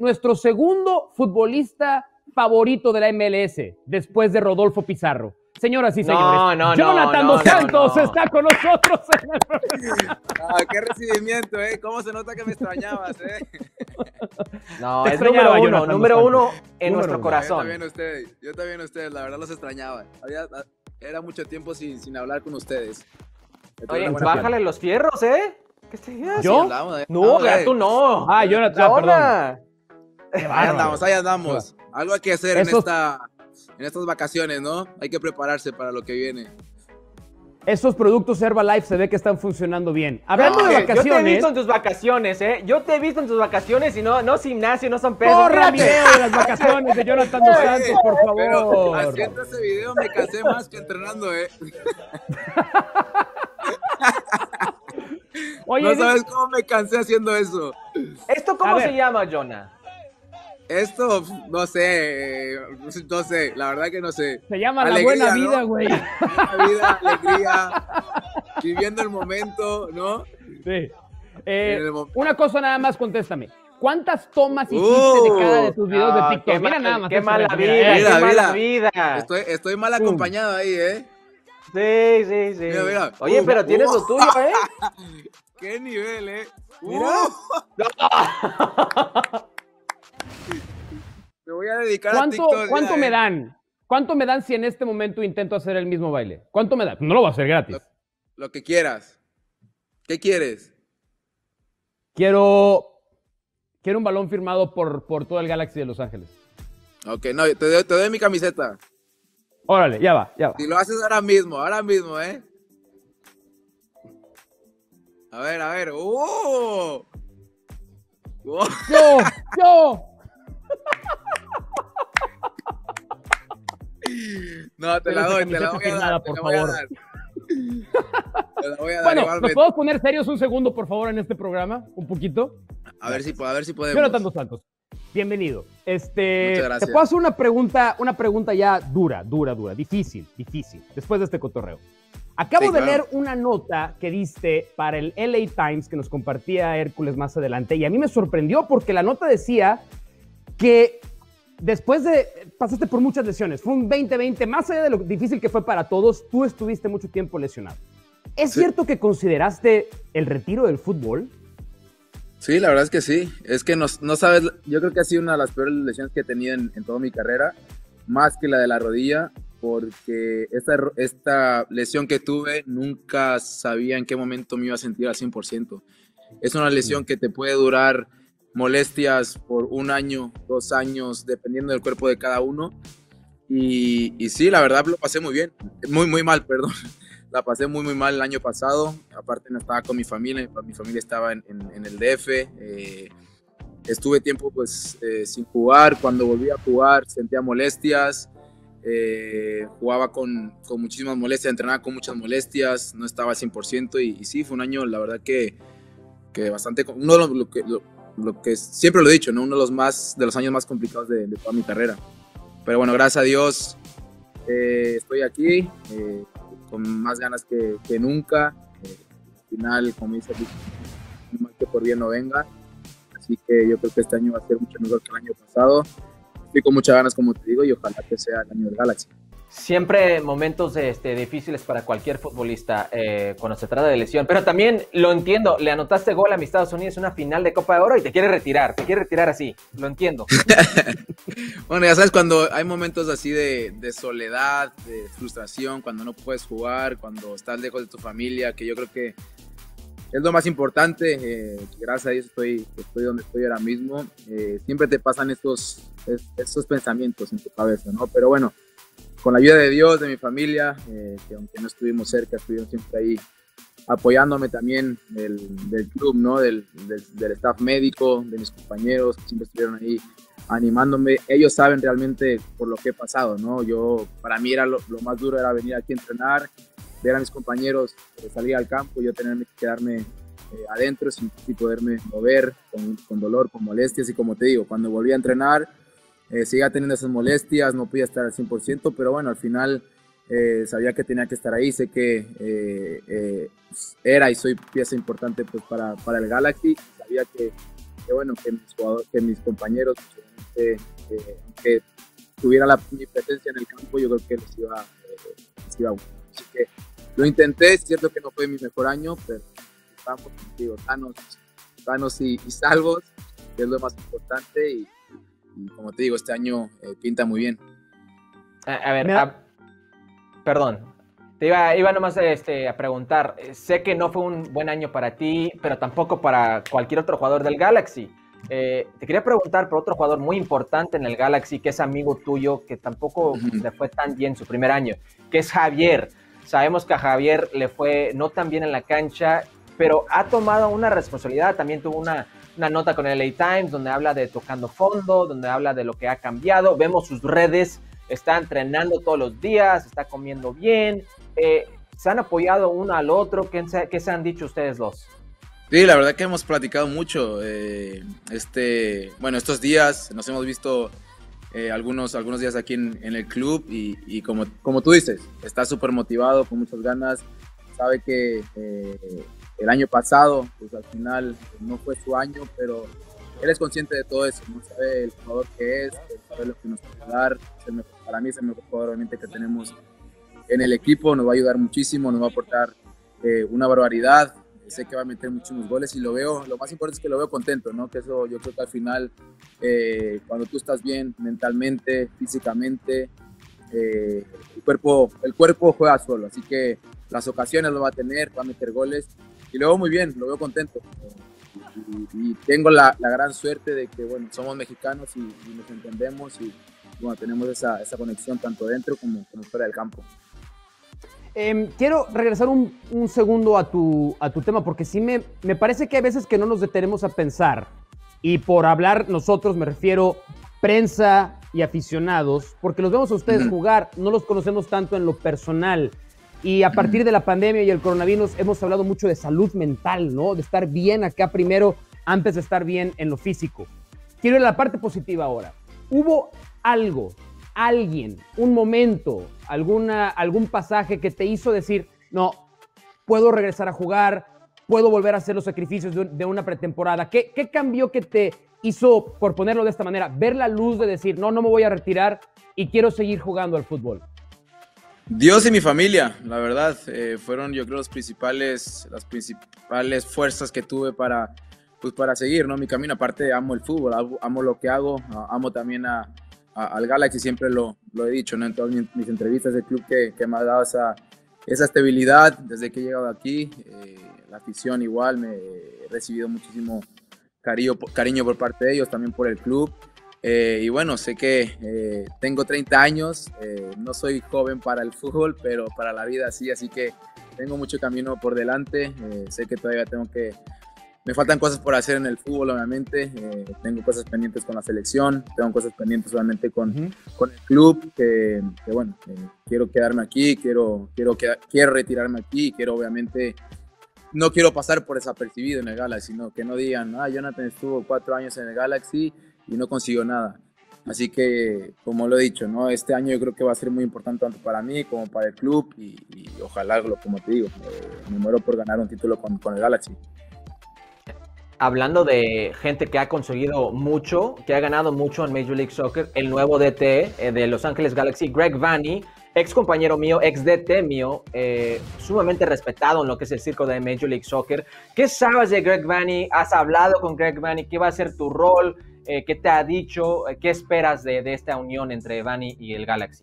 Nuestro segundo futbolista favorito de la MLS, después de Rodolfo Pizarro. Señoras y señores, Jonathan Dos Santos está con nosotros. ¡Qué recibimiento, eh! ¿Cómo se nota que me extrañabas, eh? No, es número uno en nuestro corazón. Yo también ustedes, la verdad los extrañaba. Era mucho tiempo sin hablar con ustedes. Oye, bájale los fierros, ¿eh? ¿Qué te digas? ¿Yo? No, tú no. Ah, Jonathan, perdón. Ahí andamos. Algo hay que hacer en estas vacaciones, ¿no? Hay que prepararse para lo que viene. Esos productos Herbalife se ve que están funcionando bien. Hablando de vacaciones... Yo te he visto en tus vacaciones, ¿eh? Yo te he visto en tus vacaciones y no gimnasio, no San Pedro. ¡Corre video de las vacaciones de Jonathan Dos Santos, por favor! Pero haciendo ese video me cansé más que entrenando, ¿eh? Oye, no sabes cómo me cansé haciendo eso. ¿Esto cómo se llama, Jonah? Esto, no sé, la verdad que no sé. Se llama alegría, la buena vida, güey. ¿No? Buena vida, alegría, viviendo el momento, ¿no? Sí. Una cosa nada más, contéstame. ¿Cuántas tomas hiciste de cada de tus videos de TikTok? Mira nada más. ¡Qué mala vida! Estoy mal acompañado ahí, ¿eh? Sí. Mira. Oye, pero tienes lo tuyo, ¿eh? ¡Qué nivel, eh! ¡Mira! Me voy a dedicar a TikTok. ¿Cuánto me dan? ¿Cuánto me dan si en este momento intento hacer el mismo baile? ¿Cuánto me dan? No lo voy a hacer gratis. Lo que quieras. ¿Qué quieres? Quiero un balón firmado por todo el Galaxy de Los Ángeles. Ok, no, te doy mi camiseta. Órale, ya va. Si lo haces ahora mismo, ¿eh? A ver. ¡Oh! ¡Oh! ¡Yo! No, te la voy a dar, por favor. Bueno, ¿nos podemos poner serios un segundo, por favor, en este programa? Un poquito. A ver si podemos. Jonathan Dos Santos, bienvenido. Muchas gracias. Te puedo hacer una pregunta ya dura, difícil, después de este cotorreo. Acabo de leer una nota que diste para el LA Times que nos compartía Hércules más adelante, y a mí me sorprendió porque la nota decía que después pasaste por muchas lesiones, fue un 2020, más allá de lo difícil que fue para todos, tú estuviste mucho tiempo lesionado. ¿Es cierto que consideraste el retiro del fútbol? Sí, la verdad es que sí. Es que no sabes, yo creo que ha sido una de las peores lesiones que he tenido en toda mi carrera, más que la de la rodilla, porque esta lesión que tuve nunca sabía en qué momento me iba a sentir al 100%. Es una lesión que te puede durar molestias por 1 año, 2 años, dependiendo del cuerpo de cada uno. Y sí, la verdad lo pasé muy bien, muy mal. La pasé muy mal el año pasado. Aparte no estaba con mi familia estaba en el DF. Estuve tiempo sin jugar. Cuando volví a jugar sentía molestias. Jugaba con muchísimas molestias, entrenaba con muchas molestias, no estaba al 100%. Y sí, fue un año, la verdad que bastante, uno de lo que siempre lo he dicho, ¿no? Uno de los años más complicados de toda mi carrera. Pero bueno, gracias a Dios estoy aquí con más ganas que nunca. Al final, como dice, mal que por bien no venga. Así que yo creo que este año va a ser mucho mejor que el año pasado. Estoy con muchas ganas, como te digo, y ojalá que sea el año del Galaxy. Siempre momentos difíciles para cualquier futbolista cuando se trata de lesión, pero también lo entiendo, le anotaste gol a mis Estados Unidos en una final de Copa de Oro y te quieres retirar así, lo entiendo. Bueno, ya sabes, cuando hay momentos así de soledad, de frustración, cuando no puedes jugar, cuando estás lejos de tu familia, que yo creo que es lo más importante. Gracias a Dios estoy donde estoy ahora mismo. Siempre te pasan estos pensamientos en tu cabeza, ¿no? Pero bueno, con la ayuda de Dios, de mi familia, que aunque no estuvimos cerca, estuvieron siempre ahí apoyándome, también del club, ¿no? Del staff médico, de mis compañeros, que siempre estuvieron ahí animándome. Ellos saben realmente por lo que he pasado, ¿no? Para mí era lo más duro era venir aquí a entrenar, ver a mis compañeros salir al campo, yo tener que quedarme adentro sin poderme mover, con dolor, con molestias. Y como te digo, cuando volví a entrenar, seguía teniendo esas molestias, no podía estar al 100%, pero bueno, al final sabía que tenía que estar ahí, sé que era y soy pieza importante pues, para el Galaxy, sabía que que bueno, que mis compañeros, aunque tuviera mi presencia en el campo, yo creo que les iba a gustar. Así que lo intenté, es cierto que no fue mi mejor año, pero vamos, digo, sanos y salvos, que es lo más importante, y como te digo, este año pinta muy bien. A ver, perdón. Te iba nomás a preguntar, sé que no fue un buen año para ti, pero tampoco para cualquier otro jugador del Galaxy. Te quería preguntar por otro jugador muy importante en el Galaxy, que es amigo tuyo, que tampoco le fue tan bien su primer año, que es Javier. Sabemos que a Javier le fue no tan bien en la cancha, pero ha tomado una responsabilidad. También tuvo una nota con el LA Times donde habla de tocando fondo, donde habla de lo que ha cambiado. Vemos sus redes, está entrenando todos los días, está comiendo bien. ¿Se han apoyado uno al otro? ¿Qué se han dicho ustedes dos? Sí, la verdad que hemos platicado mucho. Bueno, estos días nos hemos visto algunos días aquí en el club y como tú dices, está súper motivado, con muchas ganas. Sabe que el año pasado, pues al final no fue su año, pero él es consciente de todo eso, ¿no? Sabe el jugador que es, sabe lo que nos puede dar. Para mí es el mejor jugador, obviamente, que tenemos en el equipo. Nos va a ayudar muchísimo, nos va a aportar una barbaridad. Sé que va a meter muchísimos goles y lo veo, lo más importante es que lo veo contento, ¿no? Que eso yo creo que al final, cuando tú estás bien mentalmente, físicamente, el cuerpo juega solo, así que las ocasiones lo va a tener, va a meter goles y lo veo muy bien, lo veo contento. Y tengo la gran suerte de que, bueno, somos mexicanos y nos entendemos y, bueno, tenemos esa conexión tanto dentro como fuera del campo. Quiero regresar un segundo a tu tema, porque sí me parece que hay veces que no nos detenemos a pensar, y por hablar nosotros me refiero prensa y aficionados, porque los vemos a ustedes jugar, no los conocemos tanto en lo personal, y a partir de la pandemia y el coronavirus hemos hablado mucho de salud mental, ¿no? De estar bien acá primero antes de estar bien en lo físico. Quiero ir a la parte positiva ahora. ¿Hubo algo, alguien, un momento, algún pasaje que te hizo decir, no, puedo regresar a jugar, puedo volver a hacer los sacrificios de una pretemporada? ¿Qué cambió que te hizo, por ponerlo de esta manera, ver la luz de decir, no me voy a retirar y quiero seguir jugando al fútbol? Dios y mi familia, la verdad, fueron, yo creo, las principales fuerzas que tuve para seguir, ¿no? Mi camino. Aparte, amo el fútbol, amo lo que hago, amo también al Galaxy, siempre lo he dicho, ¿no? En todas mis entrevistas, el club que me ha dado esa estabilidad desde que he llegado aquí, la afición igual, me he recibido muchísimo cariño por parte de ellos, también por el club, y bueno, sé que tengo 30 años, no soy joven para el fútbol, pero para la vida sí, así que tengo mucho camino por delante. Sé que todavía me faltan cosas por hacer en el fútbol, obviamente. Tengo cosas pendientes con la selección, tengo cosas pendientes obviamente con el club, que bueno, quiero quedarme aquí, quiero retirarme aquí, quiero, obviamente, no quiero pasar por desapercibido en el Galaxy, sino que no digan, Jonathan estuvo 4 años en el Galaxy y no consiguió nada. Así que, como lo he dicho, ¿no? Este año yo creo que va a ser muy importante tanto para mí como para el club, y ojalá, como te digo, me muero por ganar un título con el Galaxy. Hablando de gente que ha conseguido mucho, que ha ganado mucho en Major League Soccer, el nuevo DT de Los Ángeles Galaxy, Greg Vanney, ex compañero mío, ex DT mío, sumamente respetado en lo que es el circo de Major League Soccer. ¿Qué sabes de Greg Vanney? ¿Has hablado con Greg Vanney? ¿Qué va a ser tu rol? ¿Qué te ha dicho? ¿Qué esperas de esta unión entre Vanney y el Galaxy?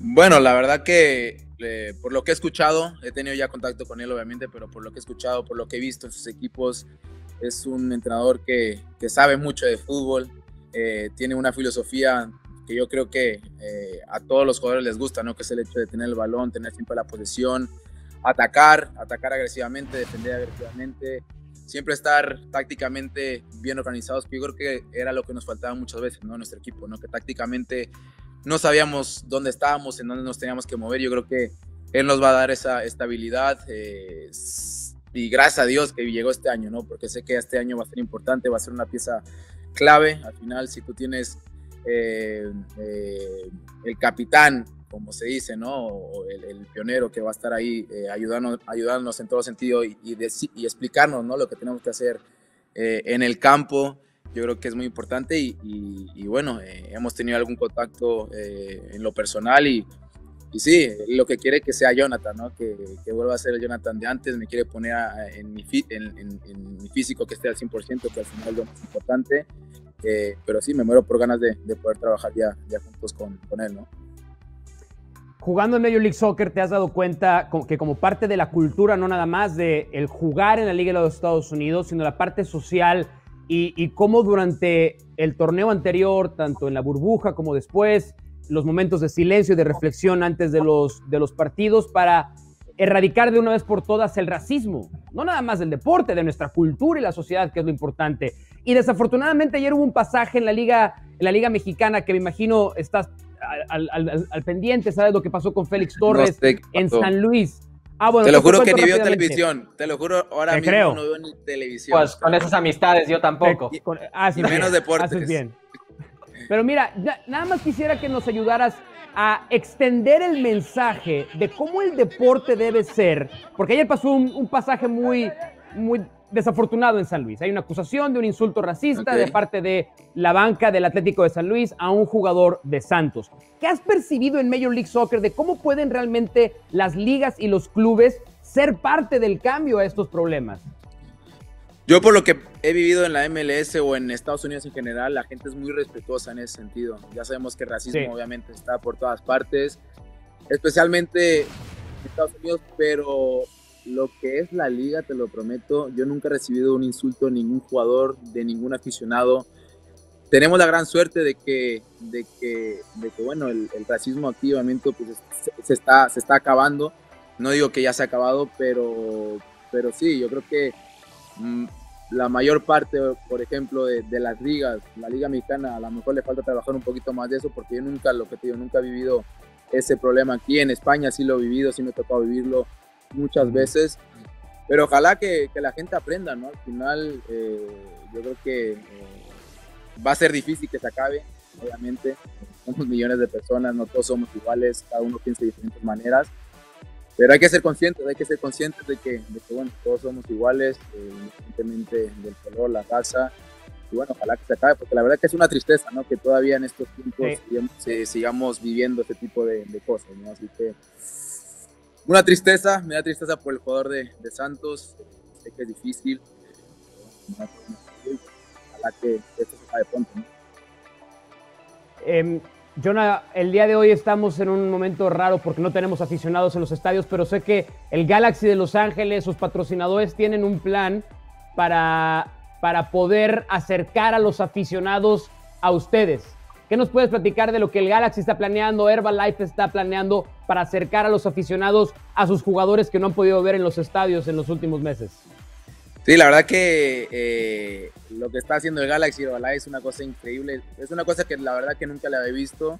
Bueno, la verdad que por lo que he escuchado, he tenido ya contacto con él obviamente, pero por lo que he escuchado, por lo que he visto en sus equipos, es un entrenador que sabe mucho de fútbol, tiene una filosofía que yo creo que a todos los jugadores les gusta, ¿no? Que es el hecho de tener el balón, tener siempre la posesión, atacar agresivamente, defender agresivamente, siempre estar tácticamente bien organizados, que yo creo que era lo que nos faltaba muchas veces, ¿no? En nuestro equipo, ¿no? Que tácticamente no sabíamos dónde estábamos, en dónde nos teníamos que mover. Yo creo que él nos va a dar esa estabilidad, y gracias a Dios que llegó este año, ¿no? Porque sé que este año va a ser importante, va a ser una pieza clave. Al final, si tú tienes el capitán, como se dice, ¿no? O el pionero que va a estar ahí ayudándonos en todo sentido y explicarnos, ¿no? Lo que tenemos que hacer en el campo. Yo creo que es muy importante y bueno, hemos tenido algún contacto en lo personal y sí, lo que quiere que sea Jonathan, ¿no? Que vuelva a ser el Jonathan de antes, me quiere poner en mi físico que esté al 100%, que al final es lo más importante, pero sí, me muero por ganas de poder trabajar ya juntos con él, ¿no? Jugando en Major League Soccer te has dado cuenta que como parte de la cultura, no nada más de el jugar en la Liga de los Estados Unidos, sino la parte social y cómo durante el torneo anterior, tanto en la burbuja como después, los momentos de silencio y de reflexión antes de los partidos para erradicar de una vez por todas el racismo, no nada más del deporte, de nuestra cultura y la sociedad, que es lo importante. Y desafortunadamente ayer hubo un pasaje en la Liga Mexicana que me imagino estás al pendiente, sabes lo que pasó con Félix Torres en San Luis. Ah, bueno, te lo juro que ni veo televisión, te lo juro, ahora mismo creo. No veo ni televisión. Pues con esas amistades yo tampoco. Y menos deportes. Haces bien. Pero mira, nada más quisiera que nos ayudaras a extender el mensaje de cómo el deporte debe ser, porque ayer pasó un pasaje muy, muy desafortunado en San Luis. Hay una acusación de un insulto racista de parte de la banca del Atlético de San Luis a un jugador de Santos. ¿Qué has percibido en Major League Soccer de cómo pueden realmente las ligas y los clubes ser parte del cambio a estos problemas? Yo por lo que he vivido en la MLS o en Estados Unidos en general, la gente es muy respetuosa en ese sentido. Ya sabemos que el racismo obviamente está por todas partes, especialmente en Estados Unidos, pero lo que es la liga, te lo prometo, yo nunca he recibido un insulto de ningún jugador, de ningún aficionado. Tenemos la gran suerte de que bueno, el racismo aquí obviamente pues, se está acabando. No digo que ya se ha acabado, pero sí, yo creo que la mayor parte, por ejemplo, de las ligas, la Liga Mexicana, a lo mejor le falta trabajar un poquito más de eso, porque yo nunca, lo que te digo, nunca he vivido ese problema aquí. En España sí lo he vivido, sí me ha tocado vivirlo muchas veces, pero ojalá que la gente aprenda, ¿no? Al final yo creo que va a ser difícil que se acabe, obviamente, somos millones de personas, no todos somos iguales, cada uno piensa de diferentes maneras. Pero hay que ser conscientes de que bueno, todos somos iguales, independientemente del color, la raza. Y bueno, ojalá que se acabe, porque la verdad que es una tristeza, ¿no? Que todavía en estos tiempos sigamos viviendo este tipo de cosas, ¿no? Así que una tristeza, me da tristeza por el jugador de Santos. Sé que es difícil. Ojalá que esto se acabe pronto, ¿no? Jonah, el día de hoy estamos en un momento raro porque no tenemos aficionados en los estadios, pero sé que el Galaxy de Los Ángeles, sus patrocinadores, tienen un plan para poder acercar a los aficionados a ustedes. ¿Qué nos puedes platicar de lo que el Galaxy está planeando, Herbalife está planeando para acercar a los aficionados a sus jugadores que no han podido ver en los estadios en los últimos meses? Sí, la verdad que lo que está haciendo el Galaxy Herbalife es una cosa increíble. Es una cosa que la verdad que nunca la había visto.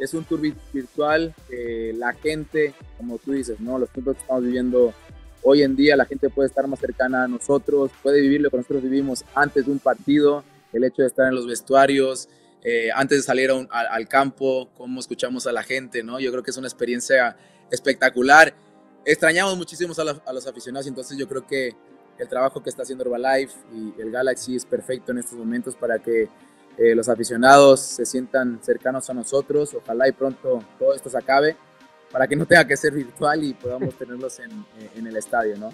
Es un tour virtual. La gente, como tú dices, ¿no? Los tiempos que estamos viviendo hoy en día, la gente puede estar más cercana a nosotros, puede vivir lo que nosotros vivimos antes de un partido, el hecho de estar en los vestuarios, antes de salir al campo, cómo escuchamos a la gente, ¿no? Yo creo que es una experiencia espectacular. Extrañamos muchísimo a los aficionados, entonces yo creo que el trabajo que está haciendo Herbalife y el Galaxy es perfecto en estos momentos para que los aficionados se sientan cercanos a nosotros. Ojalá y pronto todo esto se acabe para que no tenga que ser virtual y podamos tenerlos en el estadio, ¿no?